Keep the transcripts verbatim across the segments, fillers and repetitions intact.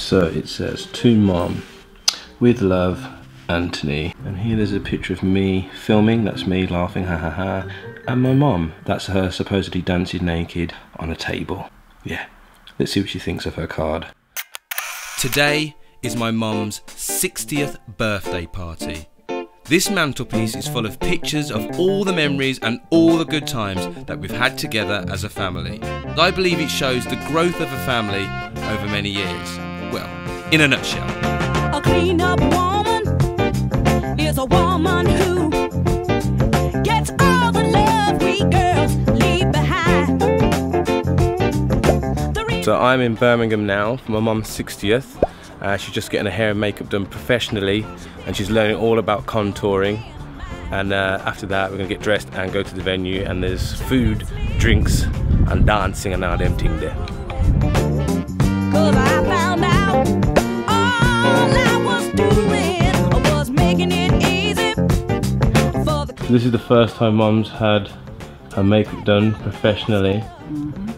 So it says, to mom, with love, Anthony. And here there's a picture of me filming, that's me laughing, ha ha ha. And my mom, that's her supposedly dancing naked on a table. Yeah, let's see what she thinks of her card. Today is my mum's sixtieth birthday party. This mantelpiece is full of pictures of all the memories and all the good times that we've had together as a family. I believe it shows the growth of a family over many years. Well, in a nutshell. A clean up woman is a woman who gets all the love we girls leave behind. So I'm in Birmingham now for my mum's sixtieth. Uh, she's just getting her hair and makeup done professionally, and she's learning all about contouring. And uh, after that, we're gonna get dressed and go to the venue. And there's food, drinks, and dancing and all them things there. Cause I found out all I was doing was making it easy for the... This is the first time Mum's had her makeup done professionally. Mm-hmm.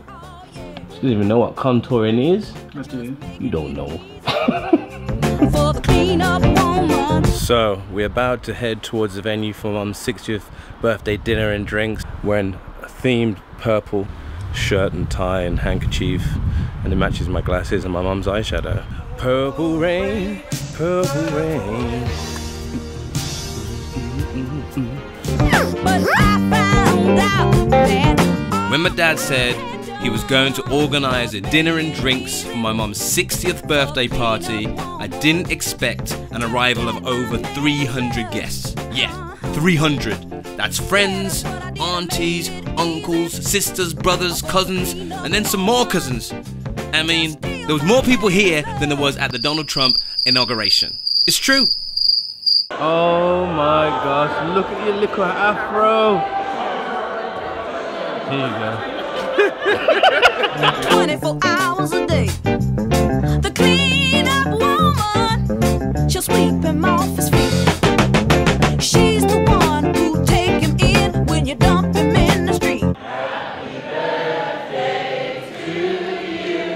She doesn't even know what contouring is. I do. You don't know. So we're about to head towards the venue for Mum's sixtieth birthday dinner and drinks. Wearing a themed purple shirt and tie and handkerchief, and it matches my glasses and my mum's eyeshadow. Purple rain, purple rain. When my dad said he was going to organise a dinner and drinks for my mum's sixtieth birthday party, I didn't expect an arrival of over three hundred guests. Yeah, three hundred. That's friends, aunties, uncles, sisters, brothers, cousins, and then some more cousins. I mean, there was more people here than there was at the Donald Trump inauguration. It's true. Oh my gosh, look at your little afro. Here you go. twenty-four hours a day. The clean up woman, she'll sweep him off his feet. She's the one who'll take him in when you dump him in the street. Happy birthday to you.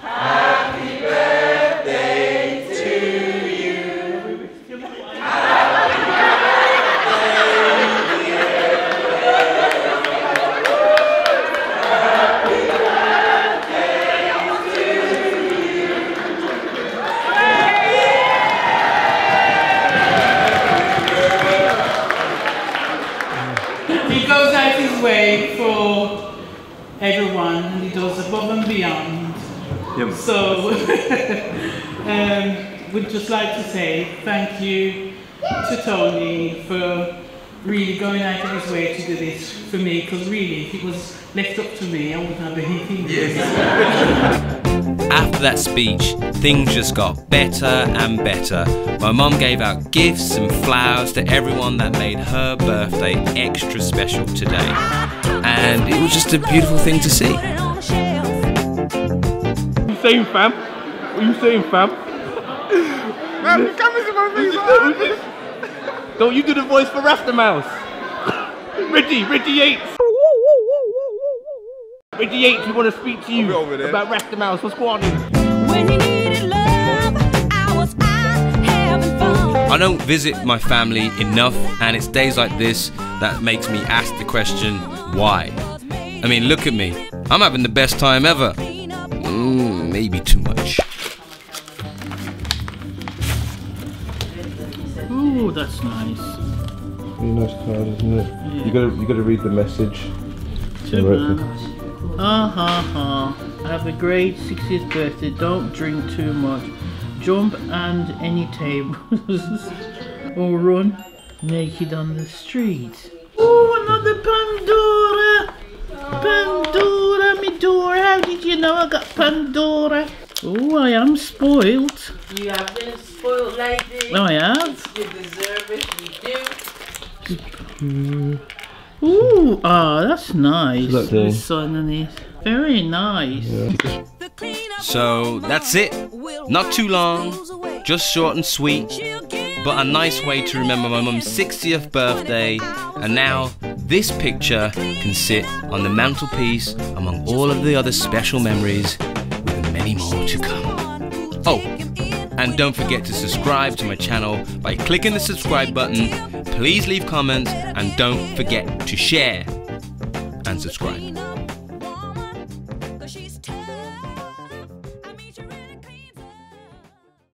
Happy birthday to you. Happy everyone, and he does above and beyond. Yep. So um, we'd just like to say thank you to Tony for really going out of his way to do this for me, because really if it was left up to me I wouldn't have anything. Yes. After that speech, things just got better and better. My mum gave out gifts and flowers to everyone that made her birthday extra special today. And it was just a beautiful thing to see. What you saying, fam? What you saying, fam? Man, the cameras in my face. Don't you do the voice for Rasta Mouse. Riddy, Riddy Yates. Riddy Yates, we want to speak to you about Rasta Mouse. What's going on here? When you needed love, I was out having fun. I don't visit my family enough, and it's days like this that makes me ask the question, why? I mean, look at me. I'm having the best time ever. Mm, maybe too much. Ooh, that's nice. Pretty nice card, isn't it? Yeah. You gotta, you gotta read the message. Too Uh huh, huh. Have a great sixtieth birthday. Don't drink too much. Jump and any tables. Or run naked on the street. Oh, another Pandora! Pandora, me door. How did you know I got Pandora? Oh, I am spoilt. You have been spoilt, lady. I have. You deserve it, you do. Ooh, ah, oh, that's nice. Look, the sun on it. Very nice. Yeah. So that's it. Not too long, just short and sweet, but a nice way to remember my mum's sixtieth birthday. And now this picture can sit on the mantelpiece among all of the other special memories, with many more to come. Oh, and don't forget to subscribe to my channel by clicking the subscribe button. Please leave comments and don't forget to share and subscribe.